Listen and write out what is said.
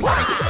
Wow!